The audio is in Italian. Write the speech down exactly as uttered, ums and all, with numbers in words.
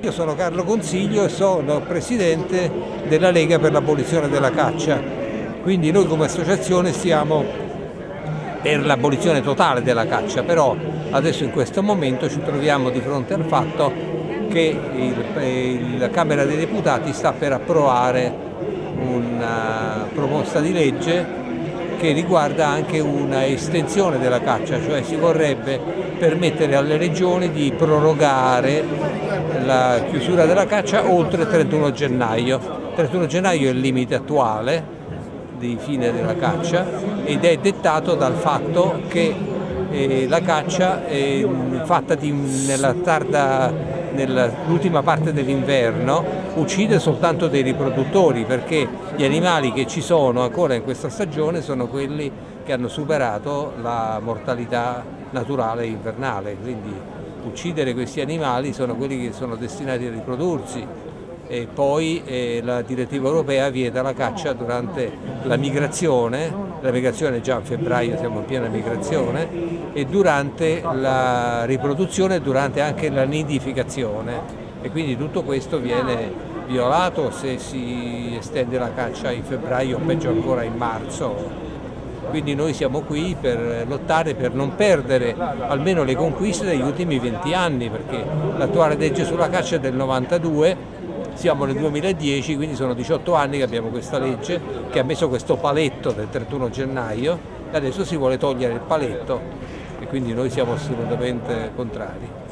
Io sono Carlo Consiglio e sono presidente della Lega per l'abolizione della caccia, quindi noi come associazione siamo per l'abolizione totale della caccia, però adesso in questo momento ci troviamo di fronte al fatto che la Camera dei Deputati sta per approvare una proposta di legge che riguarda anche una estensione della caccia, cioè si vorrebbe permettere alle regioni di prorogare la chiusura della caccia oltre il trentuno gennaio. Il trentuno gennaio è il limite attuale di fine della caccia ed è dettato dal fatto che eh, la caccia è fatta di, nella tarda nell'ultima parte dell'inverno uccide soltanto dei riproduttori, perché gli animali che ci sono ancora in questa stagione sono quelli che hanno superato la mortalità naturale invernale, quindi uccidere questi animali sono quelli che sono destinati a riprodursi. E poi eh, la direttiva europea vieta la caccia durante la migrazione, la migrazione già a febbraio, siamo in piena migrazione, e durante la riproduzione e durante anche la nidificazione, e quindi tutto questo viene violato se si estende la caccia in febbraio o peggio ancora in marzo. Quindi noi siamo qui per lottare per non perdere almeno le conquiste degli ultimi venti anni, perché l'attuale legge sulla caccia è del novantadue. Siamo nel duemiladieci, quindi sono diciotto anni che abbiamo questa legge che ha messo questo paletto del trentuno gennaio e adesso si vuole togliere il paletto, e quindi noi siamo assolutamente contrari.